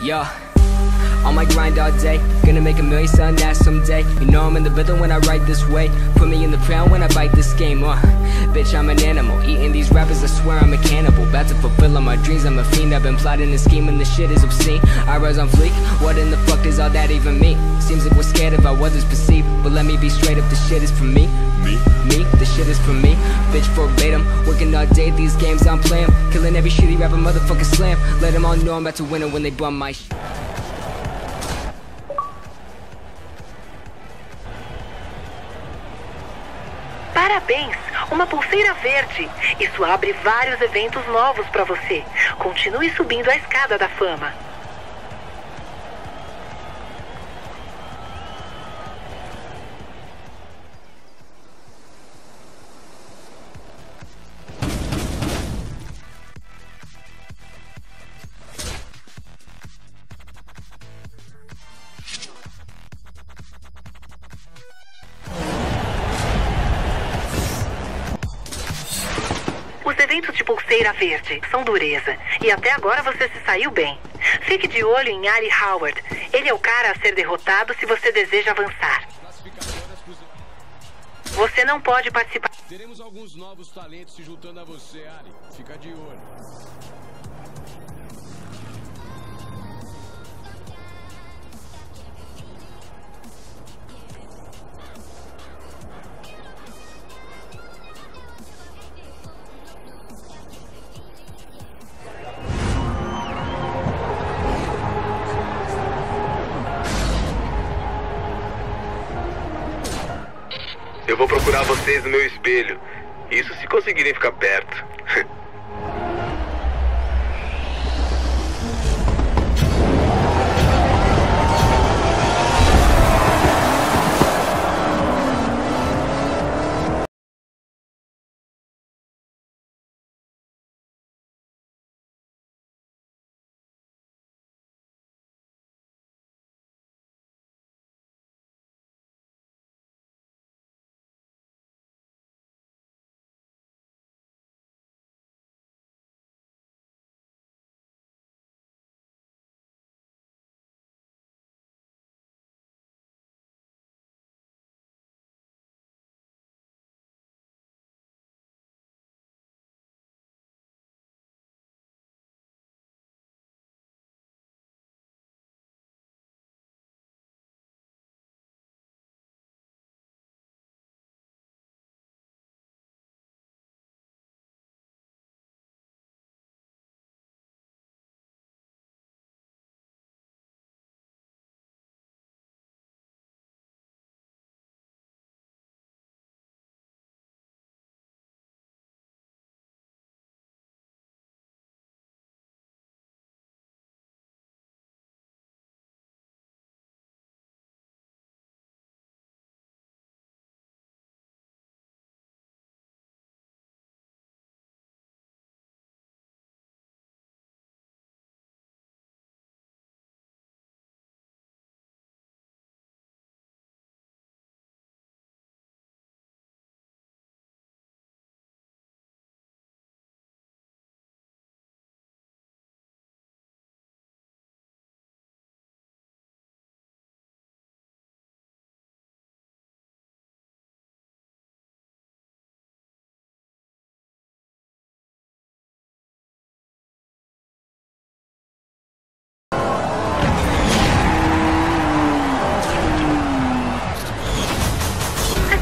Yeah, on my grind all day, gonna make a million sun that someday. You know I'm in the rhythm when I ride this way. Put me in the crown when I bite this game, bitch, I'm an animal, eating these rappers, I swear I'm a cannibal. About to fulfill all my dreams, I'm a fiend. I've been plotting and scheming, this shit is obscene. I rise on fleek, what in the fuck does all that even mean? Seems like we're scared of how others perceive, but let me be straight up, this shit is for me. Me, this shit is for me, bitch, verbatim. Working all day, these games I'm playing. Killing every shitty rapper, motherfucker slam. Let them all know I'm about to win it when they bum my shit. Parabéns, uma pulseira verde. Isso abre vários eventos novos pra você. Continue subindo a escada da fama. Os eventos de pulseira verde são dureza, e até agora você se saiu bem. Fique de olho em Ali Howard. Ele é o cara a ser derrotado se você deseja avançar. Você não pode participar. Teremos alguns novos talentos se juntando a você, Ali. Fica de olho. Eu vou procurar vocês no meu espelho. Isso se conseguirem ficar perto.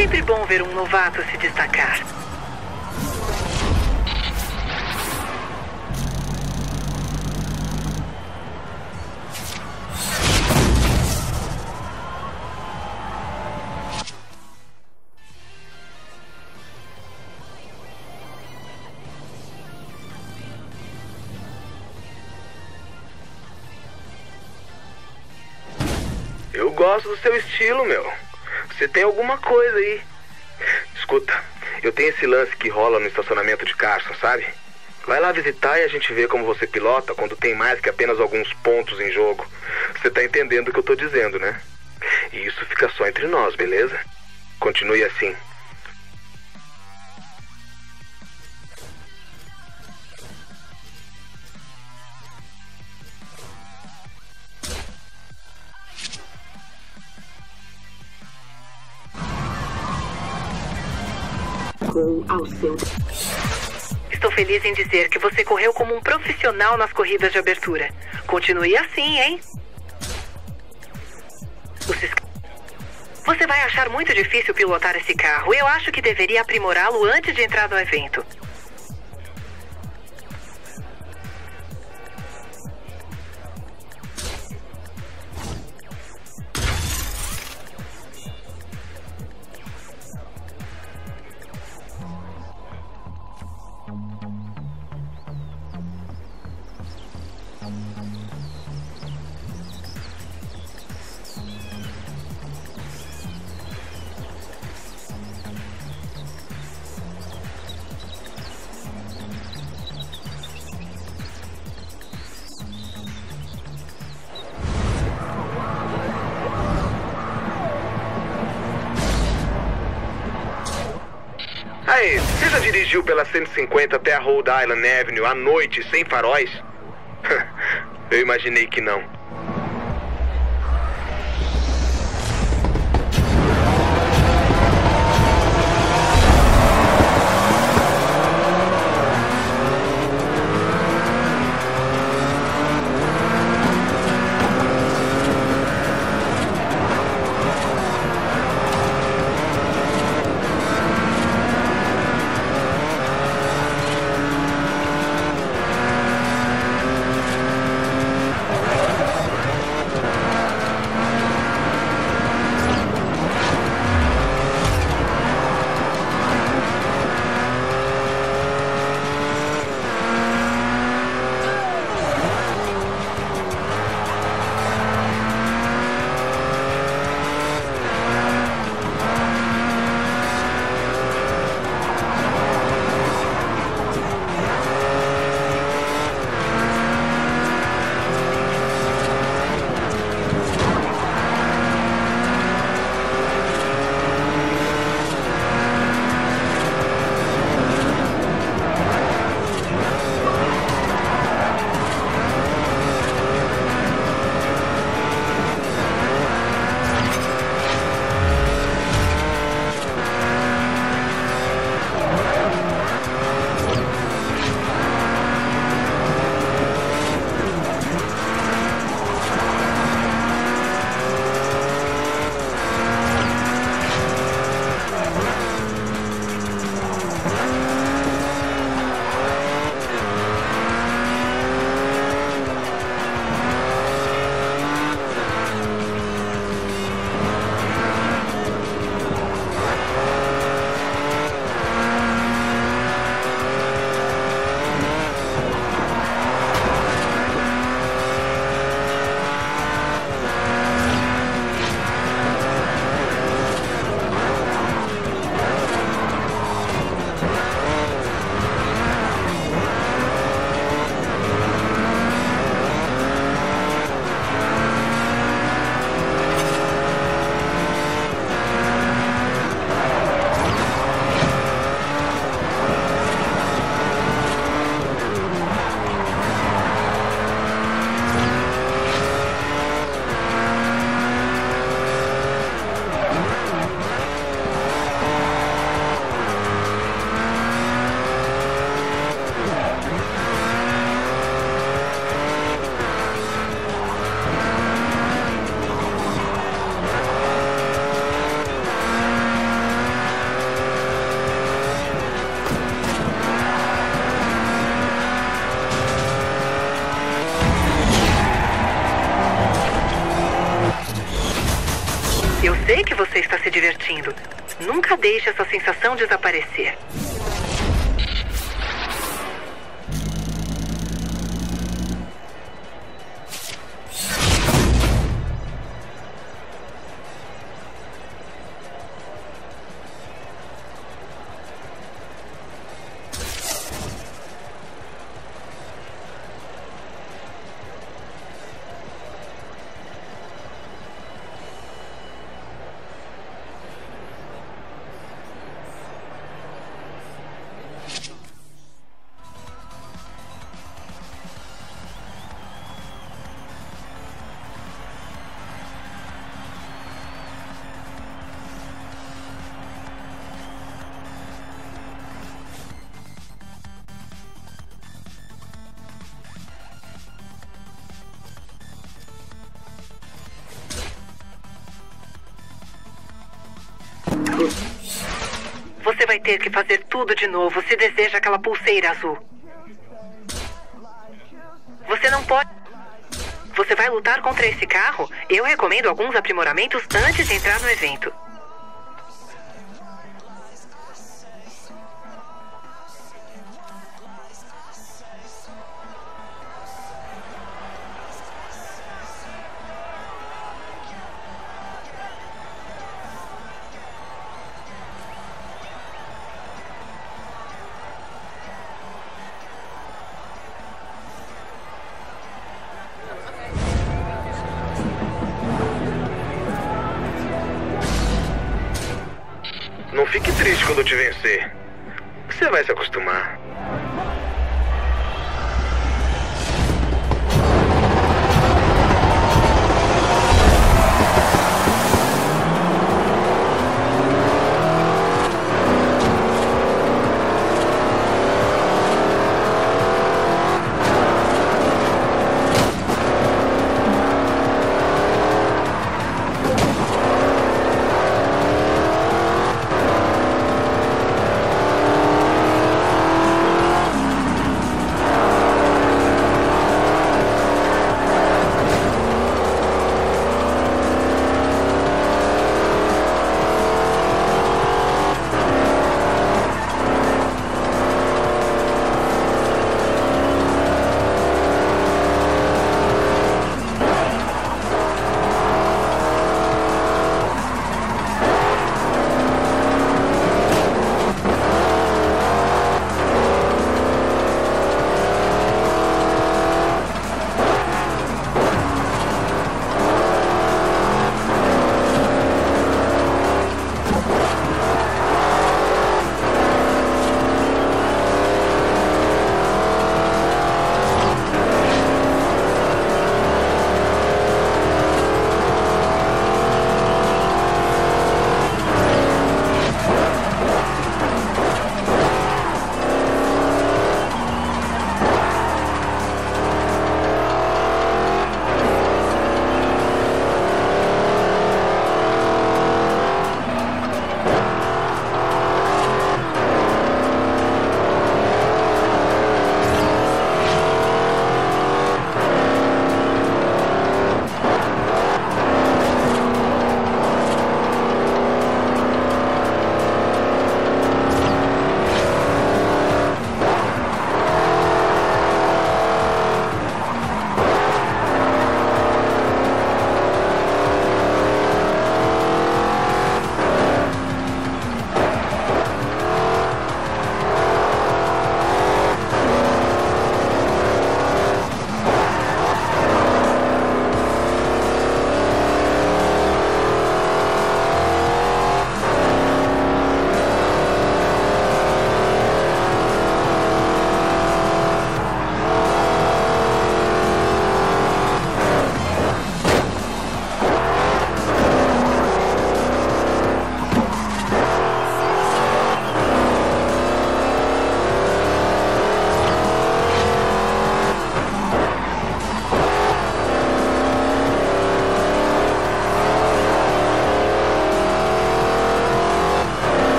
Sempre bom ver um novato se destacar. Eu gosto do seu estilo, meu. Você tem alguma coisa aí. Escuta, eu tenho esse lance que rola no estacionamento de Carson, sabe? Vai lá visitar e a gente vê como você pilota quando tem mais que apenas alguns pontos em jogo. Você tá entendendo o que eu tô dizendo, né? E isso fica só entre nós, beleza? Continue assim. chegou ao seu. Estou feliz em dizer que você correu como um profissional nas corridas de abertura. Continue assim, hein? Você vai achar muito difícil pilotar esse carro. Eu acho que deveria aprimorá-lo antes de entrar no evento. Você já dirigiu pela 150 até a Rhode Island Avenue à noite sem faróis? Eu imaginei que não. Eu sei que você está se divertindo. Nunca deixe essa sensação desaparecer. vai ter que fazer tudo de novo se deseja aquela pulseira azul. Você não pode... Você vai lutar contra esse carro? Eu recomendo alguns aprimoramentos antes de entrar no evento. Fique triste quando eu te vencer. Você vai se acostumar.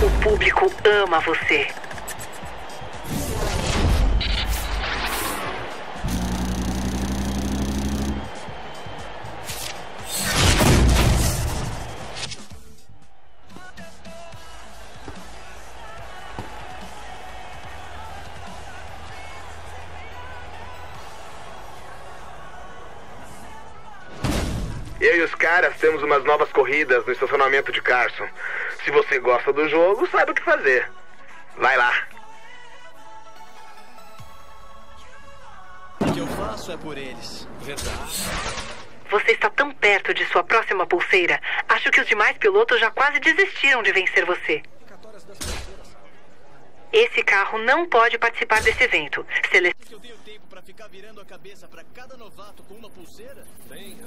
O público ama você. Eu e os caras temos umas novas corridas no estacionamento de Carson. Se você gosta do jogo, sabe o que fazer. Vai lá. O que eu faço é por eles. Verdade. Você está tão perto de sua próxima pulseira. Acho que os demais pilotos já quase desistiram de vencer você. Esse carro não pode participar desse evento. Eu tenho tempo para ficar virando a cabeça para cada novato com uma pulseira? Bem,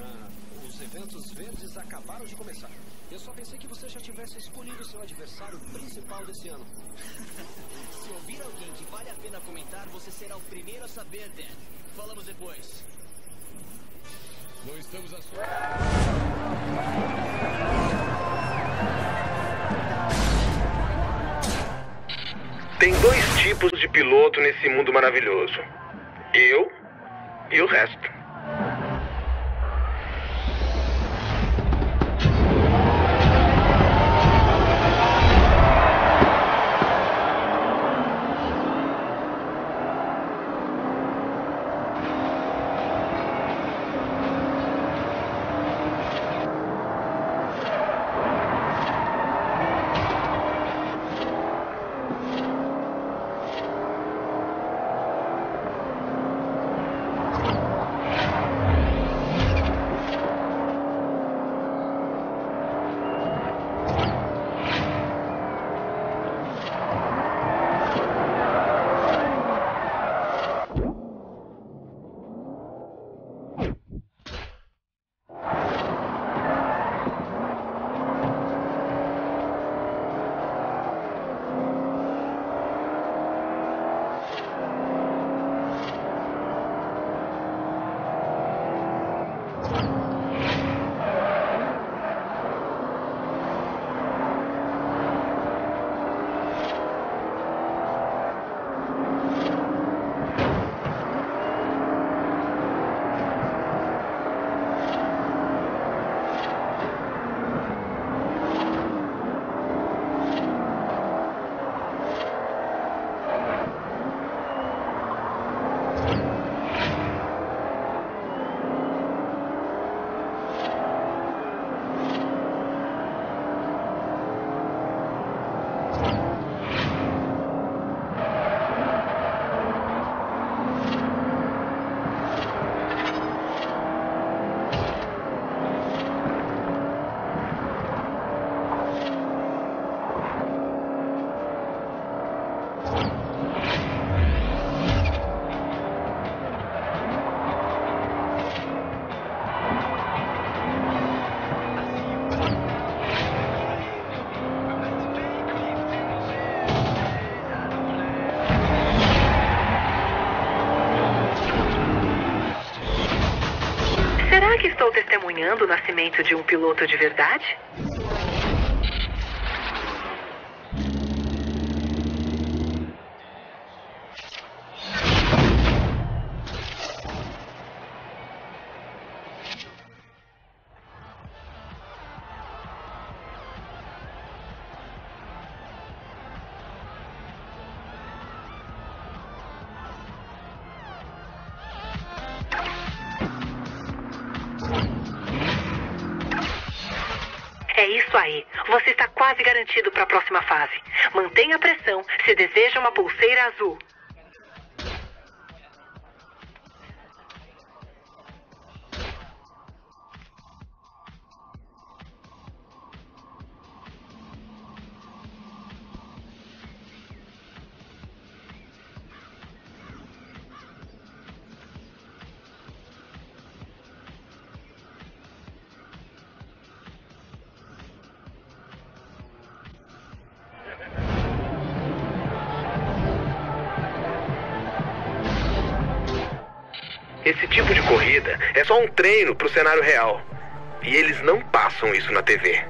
os eventos verdes acabaram de começar. Eu só pensei que você já tivesse escolhido seu adversário principal desse ano. Se ouvir alguém que vale a pena comentar, você será o primeiro a saber, Dan. Falamos depois. Não estamos à sua... Tem dois tipos de piloto nesse mundo maravilhoso. Eu e o resto. Estou testemunhando o nascimento de um piloto de verdade? Você está quase garantido para a próxima fase. Mantenha a pressão se deseja uma pulseira azul. Esse tipo de corrida é só um treino para o cenário real. E eles não passam isso na TV.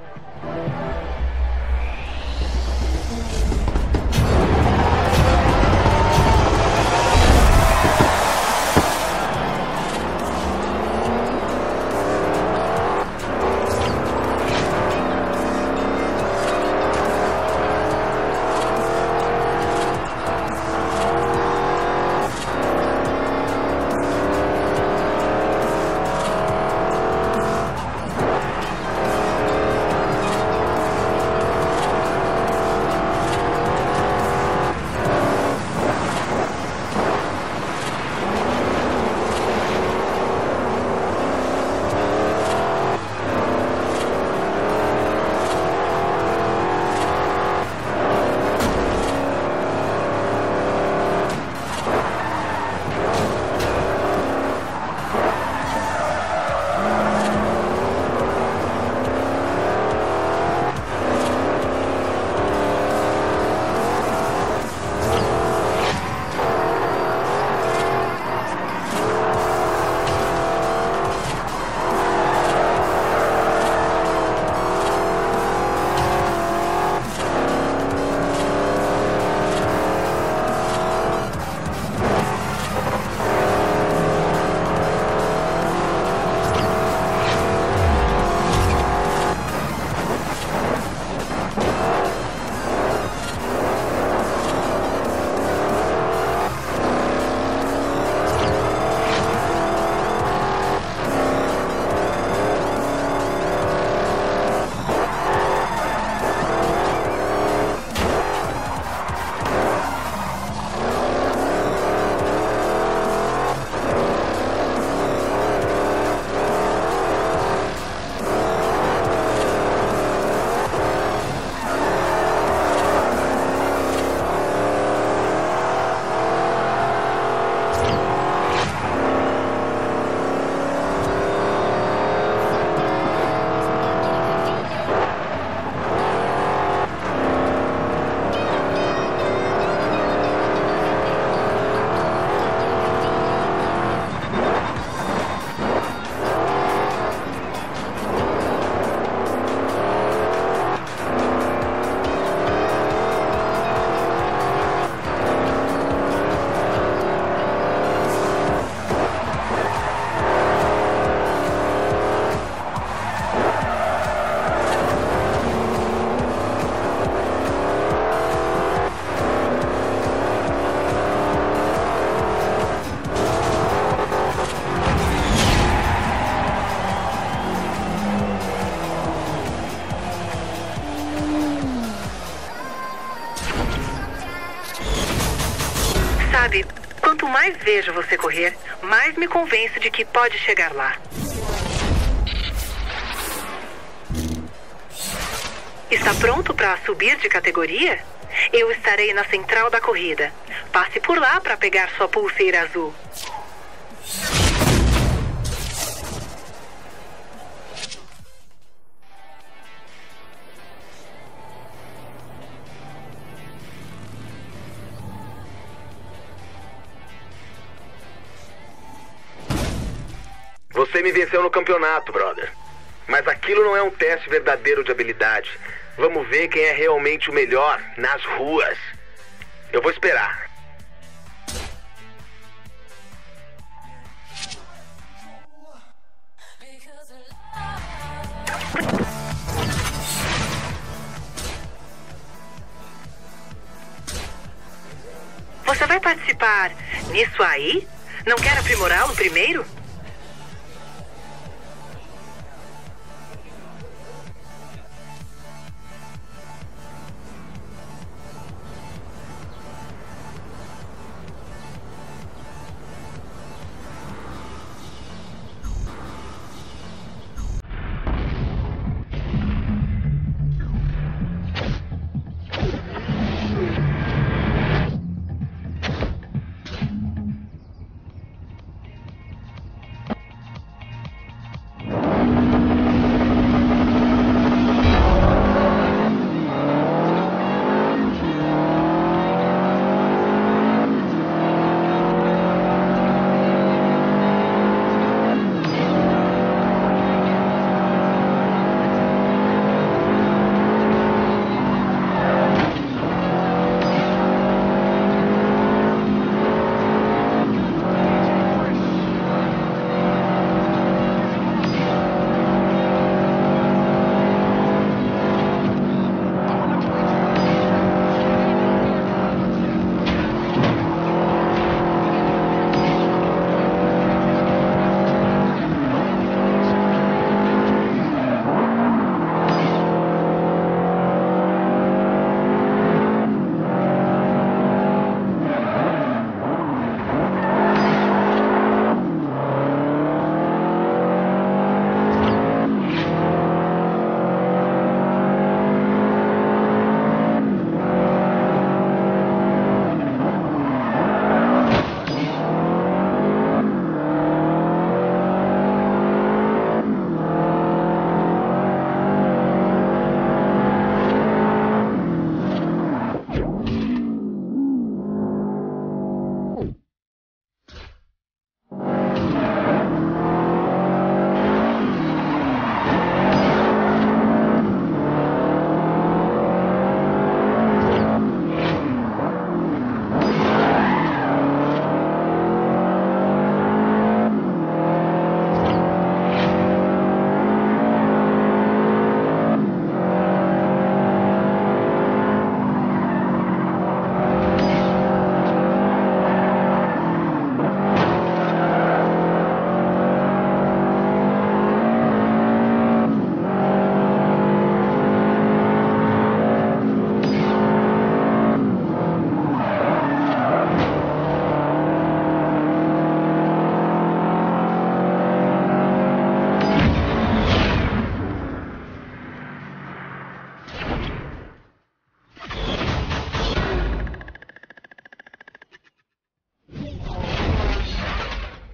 Quanto mais vejo você correr, mais me convenço de que pode chegar lá. Está pronto para subir de categoria? Eu estarei na central da corrida. Passe por lá para pegar sua pulseira azul. Você me venceu no campeonato, brother. Mas aquilo não é um teste verdadeiro de habilidade. Vamos ver quem é realmente o melhor nas ruas. Eu vou esperar. Você vai participar nisso aí? Não quer aprimorá-lo primeiro?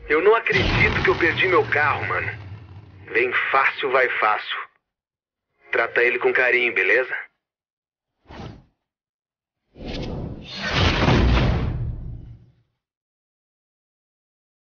Eu não acredito que eu perdi meu carro, mano. Vem fácil, vai fácil. Trata ele com carinho, beleza?